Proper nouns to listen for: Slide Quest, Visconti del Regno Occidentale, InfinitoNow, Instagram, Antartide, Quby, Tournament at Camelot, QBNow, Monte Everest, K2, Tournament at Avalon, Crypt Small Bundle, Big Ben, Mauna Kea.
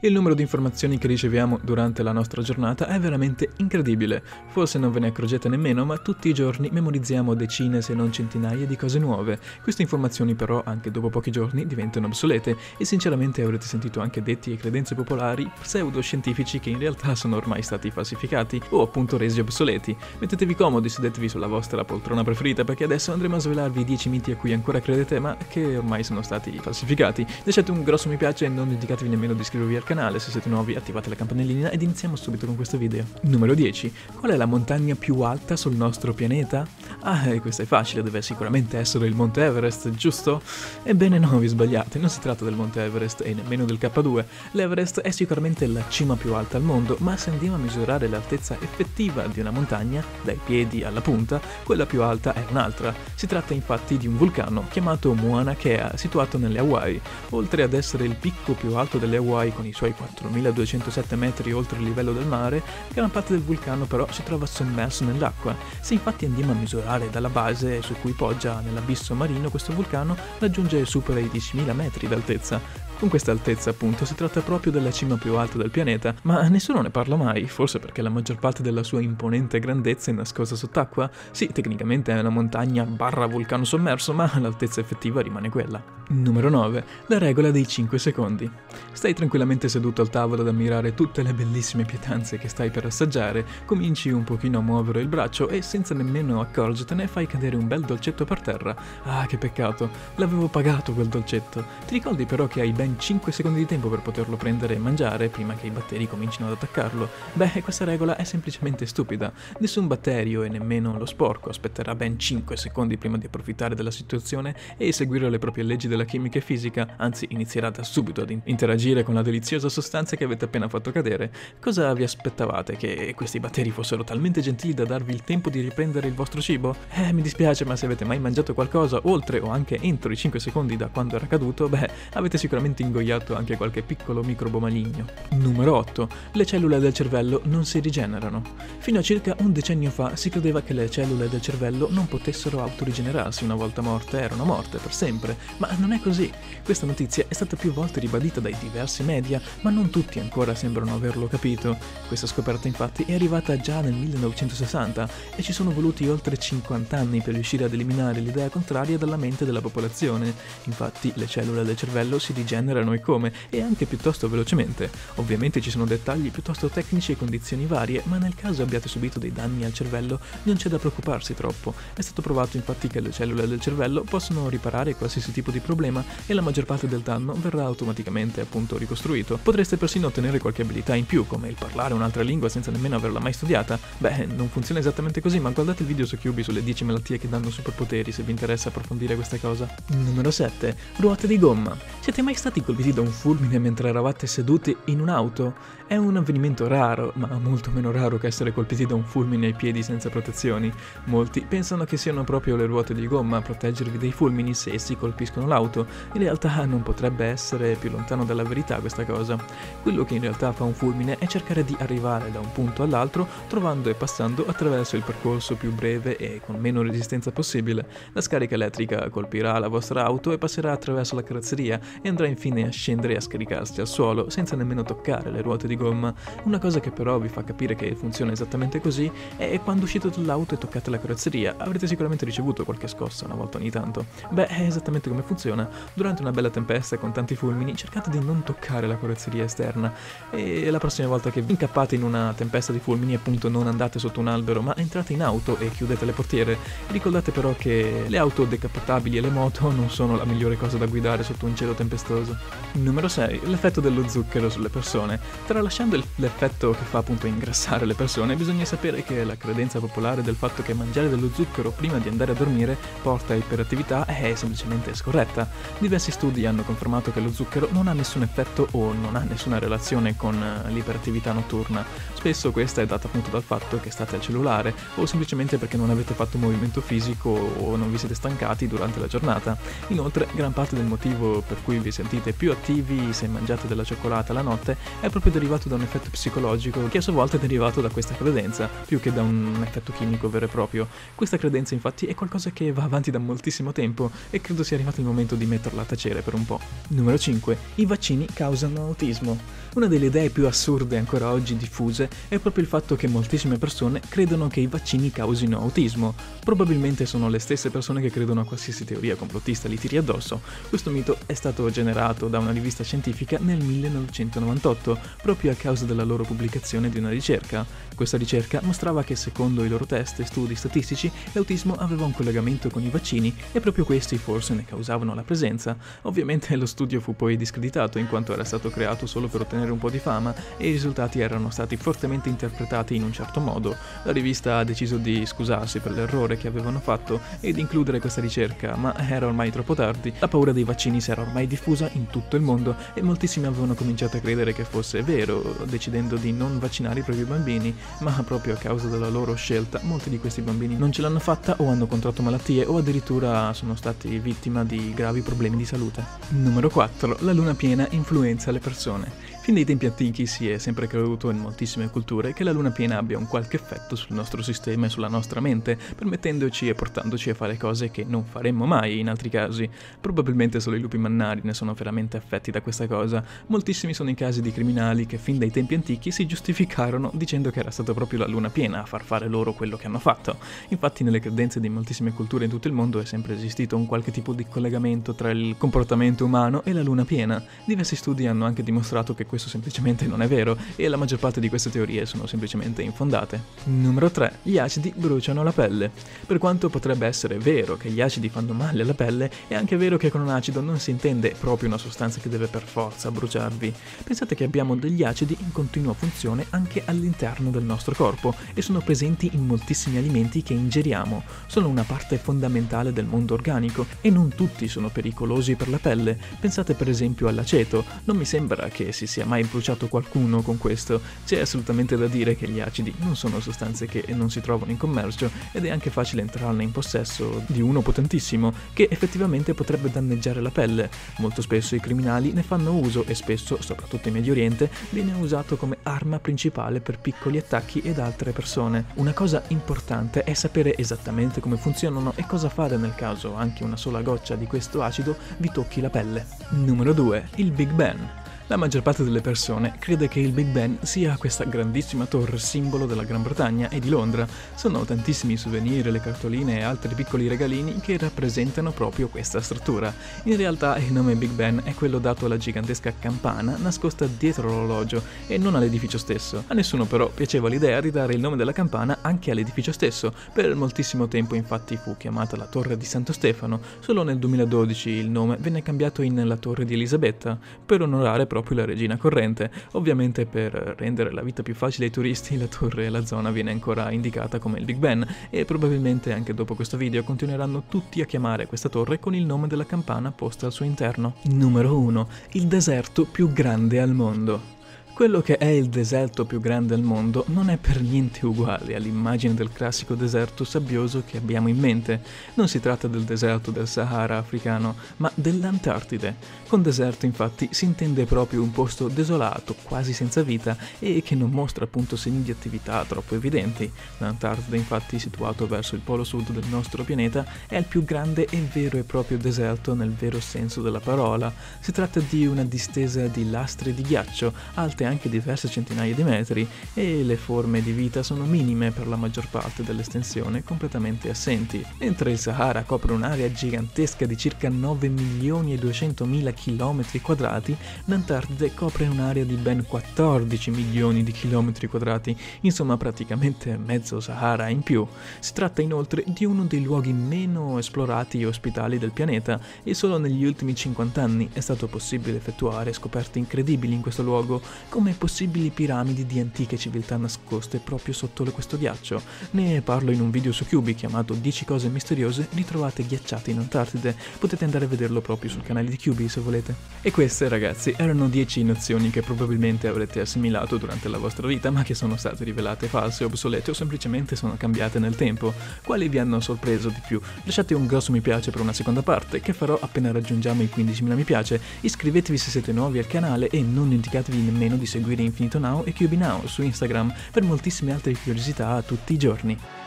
Il numero di informazioni che riceviamo durante la nostra giornata è veramente incredibile, forse non ve ne accorgete nemmeno, ma tutti i giorni memorizziamo decine se non centinaia di cose nuove. Queste informazioni però anche dopo pochi giorni diventano obsolete e sinceramente avrete sentito anche detti e credenze popolari pseudoscientifici che in realtà sono ormai stati falsificati o appunto resi obsoleti. Mettetevi comodi, sedetevi sulla vostra poltrona preferita perché adesso andremo a svelarvi 10 miti a cui ancora credete ma che ormai sono stati falsificati. Lasciate un grosso mi piace e non dimenticatevi nemmeno di iscrivervi al canale, se siete nuovi attivate la campanellina ed iniziamo subito con questo video. Numero 10. Qual è la montagna più alta sul nostro pianeta? Ah, questa è facile, deve sicuramente essere il Monte Everest, giusto? Ebbene no, vi sbagliate, non si tratta del Monte Everest e nemmeno del K2. L'Everest è sicuramente la cima più alta al mondo, ma se andiamo a misurare l'altezza effettiva di una montagna, dai piedi alla punta, quella più alta è un'altra. Si tratta infatti di un vulcano chiamato Mauna Kea, situato nelle Hawaii. Oltre ad essere il picco più alto delle Hawaii con i suoi 4207 metri oltre il livello del mare, gran parte del vulcano però si trova sommerso nell'acqua. Se infatti andiamo a misurare dalla base su cui poggia nell'abisso marino, questo vulcano raggiunge e supera i 10.000 metri d'altezza. Con questa altezza appunto si tratta proprio della cima più alta del pianeta, ma nessuno ne parla mai, forse perché la maggior parte della sua imponente grandezza è nascosta sott'acqua? Sì, tecnicamente è una montagna barra vulcano sommerso, ma l'altezza effettiva rimane quella. Numero 9. La regola dei 5 secondi. Stai tranquillamente seduto al tavolo ad ammirare tutte le bellissime pietanze che stai per assaggiare, cominci un pochino a muovere il braccio e senza nemmeno accorgertene fai cadere un bel dolcetto per terra. Ah, che peccato, l'avevo pagato quel dolcetto. Ti ricordi però che hai ben 5 secondi di tempo per poterlo prendere e mangiare prima che i batteri comincino ad attaccarlo? Beh, questa regola è semplicemente stupida. Nessun batterio e nemmeno lo sporco aspetterà ben 5 secondi prima di approfittare della situazione e seguire le proprie leggi della chimica e fisica, anzi inizierà da subito ad interagire con la deliziosa sostanza che avete appena fatto cadere. Cosa vi aspettavate? Che questi batteri fossero talmente gentili da darvi il tempo di riprendere il vostro cibo? Mi dispiace, ma se avete mai mangiato qualcosa oltre o anche entro i 5 secondi da quando era caduto, beh, avete sicuramente ingoiato anche qualche piccolo microbo maligno. Numero 8. Le cellule del cervello non si rigenerano. Fino a circa un decennio fa si credeva che le cellule del cervello non potessero autorigenerarsi, una volta morte erano morte per sempre, ma non è così. Questa notizia è stata più volte ribadita dai diversi media, ma non tutti ancora sembrano averlo capito. Questa scoperta infatti è arrivata già nel 1960 e ci sono voluti oltre 50 anni per riuscire ad eliminare l'idea contraria dalla mente della popolazione. Infatti le cellule del cervello si rigenerano e come, e anche piuttosto velocemente. Ovviamente ci sono dettagli piuttosto tecnici e condizioni varie, ma nel caso abbiate subito dei danni al cervello non c'è da preoccuparsi troppo. È stato provato infatti che le cellule del cervello possono riparare qualsiasi tipo di problema e la maggior parte del danno verrà automaticamente appunto ricostruito. Potreste persino ottenere qualche abilità in più, come il parlare un'altra lingua senza nemmeno averla mai studiata. Beh, non funziona esattamente così, ma guardate il video su Quby sulle 10 malattie che danno superpoteri se vi interessa approfondire questa cosa. Numero 7. Ruote di gomma. Siete mai stati colpiti da un fulmine mentre eravate seduti in un'auto? È un avvenimento raro, ma molto meno raro che essere colpiti da un fulmine ai piedi senza protezioni. Molti pensano che siano proprio le ruote di gomma a proteggervi dai fulmini se essi colpiscono l'auto. In realtà non potrebbe essere più lontano dalla verità questa cosa. Quello che in realtà fa un fulmine è cercare di arrivare da un punto all'altro trovando e passando attraverso il percorso più breve e con meno resistenza possibile. La scarica elettrica colpirà la vostra auto e passerà attraverso la carrozzeria e andrà infine a scendere e a scaricarsi al suolo senza nemmeno toccare le ruote di gomma. Una cosa che però vi fa capire che funziona esattamente così è quando uscite dall'auto e toccate la carrozzeria. Avrete sicuramente ricevuto qualche scossa una volta ogni tanto. Beh, è esattamente come funziona. Durante una bella tempesta con tanti fulmini cercate di non toccare la carrozzeria esterna e la prossima volta che vi incappate in una tempesta di fulmini appunto non andate sotto un albero ma entrate in auto e chiudete le portiere. Ricordate però che le auto decappottabili e le moto non sono la migliore cosa da guidare sotto un cielo tempestoso. Numero 6. L'effetto dello zucchero sulle persone. Tralasciando l'effetto che fa appunto ingrassare le persone, bisogna sapere che la credenza popolare del fatto che mangiare dello zucchero prima di andare a dormire porta a iperattività è semplicemente scorretta. Diversi studi hanno confermato che lo zucchero non ha nessun effetto o non ha nessuna relazione con l'iperattività notturna. Spesso questa è data appunto dal fatto che state al cellulare o semplicemente perché non avete fatto movimento fisico o non vi siete stancati durante la giornata. Inoltre, gran parte del motivo per cui vi sentite più attivi se mangiate della cioccolata la notte, è proprio derivato da un effetto psicologico che a sua volta è derivato da questa credenza, più che da un effetto chimico vero e proprio. Questa credenza infatti è qualcosa che va avanti da moltissimo tempo e credo sia arrivato il momento di metterla a tacere per un po'. Numero 5. I vaccini causano autismo. Una delle idee più assurde ancora oggi diffuse è proprio il fatto che moltissime persone credono che i vaccini causino autismo. Probabilmente sono le stesse persone che credono a qualsiasi teoria complottista li tiri addosso. Questo mito è stato generato da una rivista scientifica nel 1998, proprio a causa della loro pubblicazione di una ricerca. Questa ricerca mostrava che secondo i loro test e studi statistici l'autismo aveva un collegamento con i vaccini e proprio questi forse ne causavano la presenza. Ovviamente lo studio fu poi discreditato in quanto era stato creato solo per ottenere un po' di fama e i risultati erano stati fortemente interpretati in un certo modo. La rivista ha deciso di scusarsi per l'errore che avevano fatto e di includere questa ricerca, ma era ormai troppo tardi. La paura dei vaccini si era ormai diffusa in tutto il mondo e moltissimi avevano cominciato a credere che fosse vero, decidendo di non vaccinare i propri bambini, ma proprio a causa della loro scelta molti di questi bambini non ce l'hanno fatta o hanno contratto malattie o addirittura sono stati vittima di gravi problemi di salute. Numero 4. La luna piena influenza le persone. Fin dai tempi antichi si è sempre creduto in moltissime culture che la luna piena abbia un qualche effetto sul nostro sistema e sulla nostra mente, permettendoci e portandoci a fare cose che non faremmo mai in altri casi. Probabilmente solo i lupi mannari ne sono veramente affetti da questa cosa. Moltissimi sono i casi di criminali che fin dai tempi antichi si giustificarono dicendo che era stata proprio la luna piena a far fare loro quello che hanno fatto. Infatti nelle credenze di moltissime culture in tutto il mondo è sempre esistito un qualche tipo di collegamento tra il comportamento umano e la luna piena. Diversi studi hanno anche dimostrato che questo semplicemente non è vero e la maggior parte di queste teorie sono semplicemente infondate. Numero 3. Gli acidi bruciano la pelle. Per quanto potrebbe essere vero che gli acidi fanno male alla pelle, è anche vero che con un acido non si intende proprio una sostanza che deve per forza bruciarvi. Pensate che abbiamo degli acidi in continua funzione anche all'interno del nostro corpo e sono presenti in moltissimi alimenti che ingeriamo. Sono una parte fondamentale del mondo organico e non tutti sono pericolosi per la pelle. Pensate per esempio all'aceto. Non mi sembra che si sia mai bruciato qualcuno con questo. C'è assolutamente da dire che gli acidi non sono sostanze che non si trovano in commercio ed è anche facile entrarne in possesso di uno potentissimo che effettivamente potrebbe danneggiare la pelle. Molto spesso i criminali ne fanno uso e spesso, soprattutto in Medio Oriente, viene usato come arma principale per piccoli attacchi ed altre persone. Una cosa importante è sapere esattamente come funzionano e cosa fare nel caso anche una sola goccia di questo acido vi tocchi la pelle. Numero 2. Il Big Ben. La maggior parte delle persone crede che il Big Ben sia questa grandissima torre simbolo della Gran Bretagna e di Londra. Sono tantissimi i souvenir, le cartoline e altri piccoli regalini che rappresentano proprio questa struttura. In realtà il nome Big Ben è quello dato alla gigantesca campana nascosta dietro l'orologio e non all'edificio stesso. A nessuno però piaceva l'idea di dare il nome della campana anche all'edificio stesso. Per moltissimo tempo infatti fu chiamata la Torre di Santo Stefano. Solo nel 2012 il nome venne cambiato in la Torre di Elisabetta per onorare proprio la regina corrente. Ovviamente per rendere la vita più facile ai turisti la torre e la zona viene ancora indicata come il Big Ben e probabilmente anche dopo questo video continueranno tutti a chiamare questa torre con il nome della campana posta al suo interno. Numero 1. Il deserto più grande al mondo. Quello che è il deserto più grande al mondo non è per niente uguale all'immagine del classico deserto sabbioso che abbiamo in mente. Non si tratta del deserto del Sahara africano, ma dell'Antartide. Con deserto infatti si intende proprio un posto desolato, quasi senza vita e che non mostra appunto segni di attività troppo evidenti. L'Antartide infatti, situato verso il polo sud del nostro pianeta, è il più grande e vero e proprio deserto nel vero senso della parola. Si tratta di una distesa di lastre di ghiaccio, alte anche diverse centinaia di metri e le forme di vita sono minime per la maggior parte dell'estensione, completamente assenti. Mentre il Sahara copre un'area gigantesca di circa 9.200.000 km², l'Antartide copre un'area di ben 14 milioni di km², insomma praticamente mezzo Sahara in più. Si tratta inoltre di uno dei luoghi meno esplorati e ospitali del pianeta e solo negli ultimi 50 anni è stato possibile effettuare scoperte incredibili in questo luogo, come possibili piramidi di antiche civiltà nascoste proprio sotto questo ghiaccio. Ne parlo in un video su Quby chiamato 10 cose misteriose ritrovate ghiacciate in Antartide, potete andare a vederlo proprio sul canale di Quby se volete. E queste, ragazzi, erano 10 nozioni che probabilmente avrete assimilato durante la vostra vita ma che sono state rivelate false, obsolete o semplicemente sono cambiate nel tempo. Quali vi hanno sorpreso di più? Lasciate un grosso mi piace per una seconda parte che farò appena raggiungiamo i 15.000 mi piace, iscrivetevi se siete nuovi al canale e non dimenticatevi nemmeno di seguire infinitoNow e QBNow su Instagram per moltissime altre curiosità tutti i giorni.